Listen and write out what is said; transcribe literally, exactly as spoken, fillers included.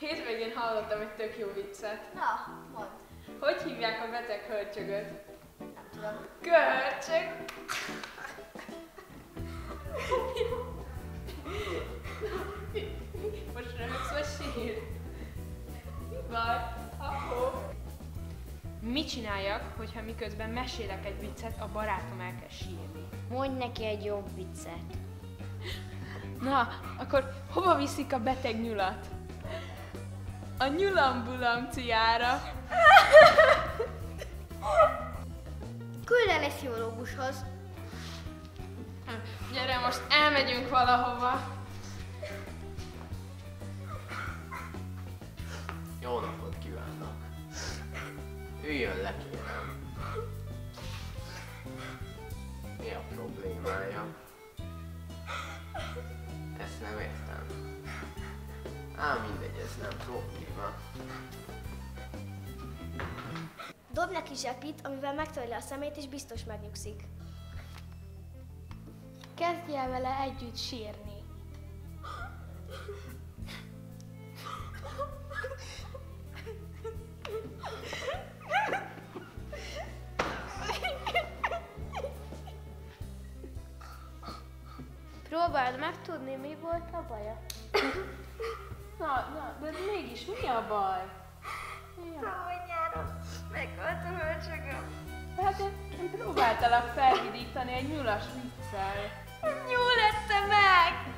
Hétvégén hallottam egy tök jó viccet. Na, mondd. Hogy hívják a beteg hörcsögöt? Nem tudom. Görcsög! Most röhögsz, vagy sír? Mi baj? Ahó! Mit csináljak, hogyha miközben mesélek egy viccet, a barátom elkezd sírni? Mondj neki egy jobb viccet. Na, akkor hova viszik a beteg nyulat? A nyulambulamciára. Küld el egy pszichológushoz. Gyere, most elmegyünk valahova. Jó napot kívánok. Üljön le, kérem. Mi a problémája? Ezt nem értem. Á, mindegy, ez nem probléma. Dob neki zsepit, amivel megtörli a szemét, és biztos megnyugszik. Kezdj el vele együtt sírni. Próbáld megtudni, mi volt a baja. Na, na, de mégis mi a baj? Próbáljára megölt a hörcsögöm. Hát én próbáltalak felvidítani egy nyulas viccel. Nyúl ette meg!